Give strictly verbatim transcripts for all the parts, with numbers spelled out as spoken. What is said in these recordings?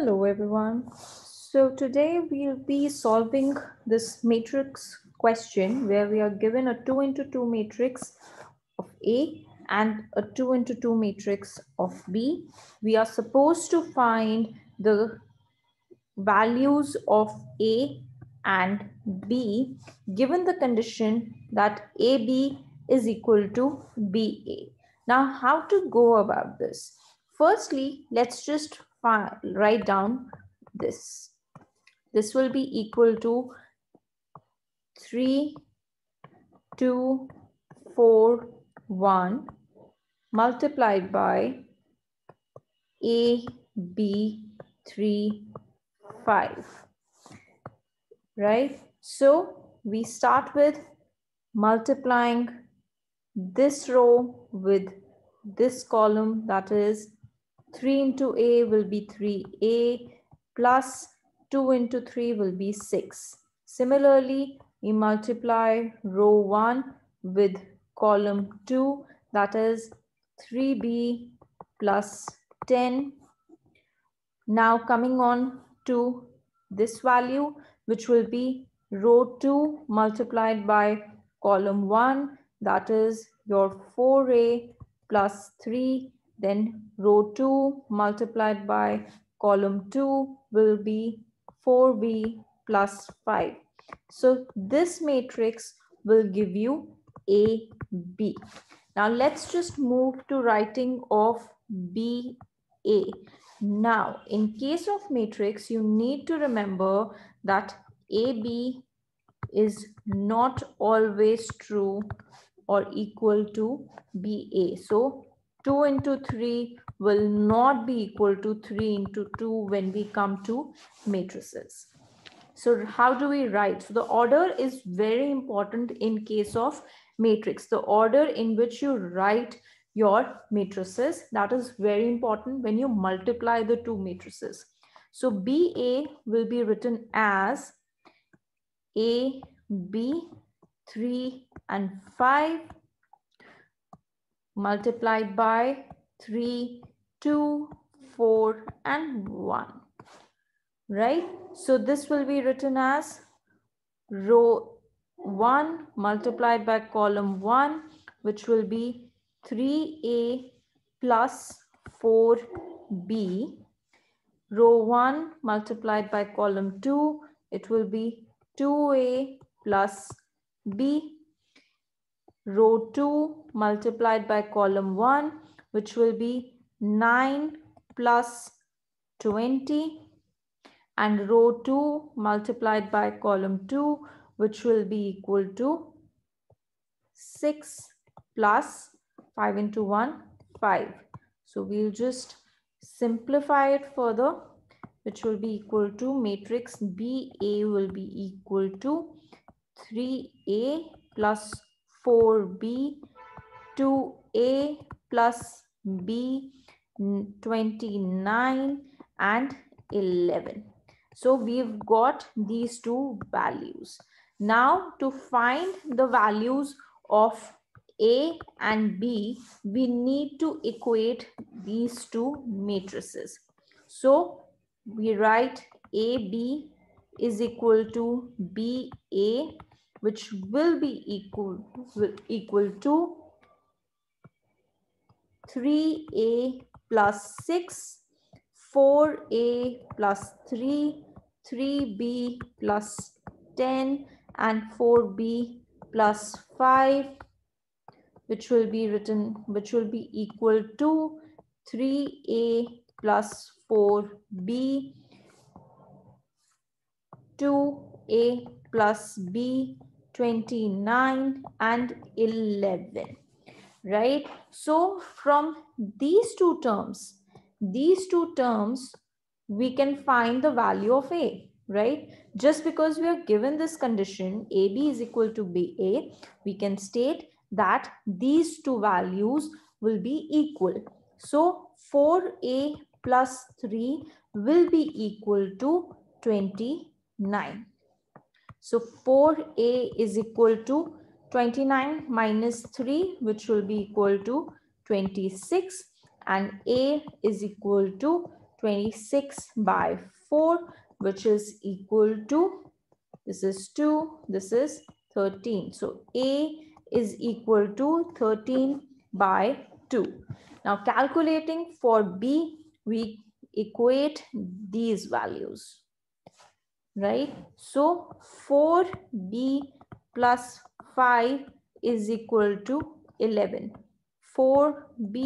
Hello everyone. So today we'll be solving this matrix question where we are given a two into two matrix of A and a two into two matrix of B. We are supposed to find the values of A and B given the condition that A B is equal to B A. Now how to go about this? Firstly, let's just Fine. write down this. This will be equal to three, two, four, one multiplied by A B three, five, right? So we start with multiplying this row with this column, that is three into A will be three A plus two into three will be six. Similarly, we multiply row one with column two, that is three B plus ten. Now coming on to this value, which will be row two multiplied by column one, that is your four A plus three. Then row two multiplied by column two will be four B plus five. So this matrix will give you A B. Now let's just move to writing of B A. Now in case of matrix, you need to remember that A B is not always true or equal to B A. So two into three will not be equal to three into two when we come to matrices. So how do we write? So the order is very important in case of matrix. The order in which you write your matrices, that is very important when you multiply the two matrices. So B A will be written as A B three and five multiplied by three, two, four, and one, right? So this will be written as row one multiplied by column one, which will be three A plus four B. Row one multiplied by column two, it will be two A plus B. Row two multiplied by column one, which will be nine plus twenty, and row two multiplied by column two, which will be equal to six plus five into one, five. So we'll just simplify it further, which will be equal to matrix B A will be equal to three A plus four B, two A plus B, twenty-nine and eleven. So we've got these two values. Now to find the values of A and B, we need to equate these two matrices. So we write A B is equal to B A, which will be equal, will equal to three A plus six, four A plus three, three B plus ten, and four B plus five, which will be written, which will be equal to three A plus four B, two A plus B, twenty-nine and eleven, right? So from these two terms, these two terms, we can find the value of A, right? Just because we are given this condition, A B is equal to B A, we can state that these two values will be equal. So four A plus three will be equal to twenty-nine. So four A is equal to twenty-nine minus three, which will be equal to twenty-six, and A is equal to twenty-six by four, which is equal to, this is two, this is thirteen. So A is equal to thirteen by two. Now calculating for B, we equate these values, right? So four B plus five is equal to eleven. four B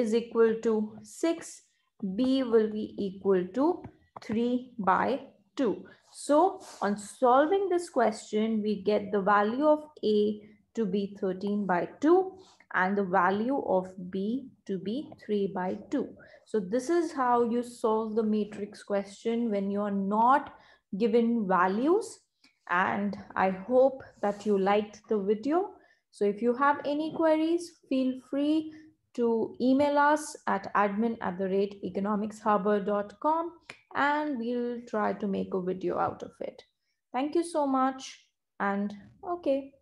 is equal to six. B will be equal to three by two. So on solving this question, we get the value of A to be thirteen by two and the value of B to be three by two. So this is how you solve the matrix question when you're not given values. And I hope that you liked the video. So if you have any queries, feel free to email us at admin at the rate economics harbour dot com, and we'll try to make a video out of it. Thank you so much, and okay.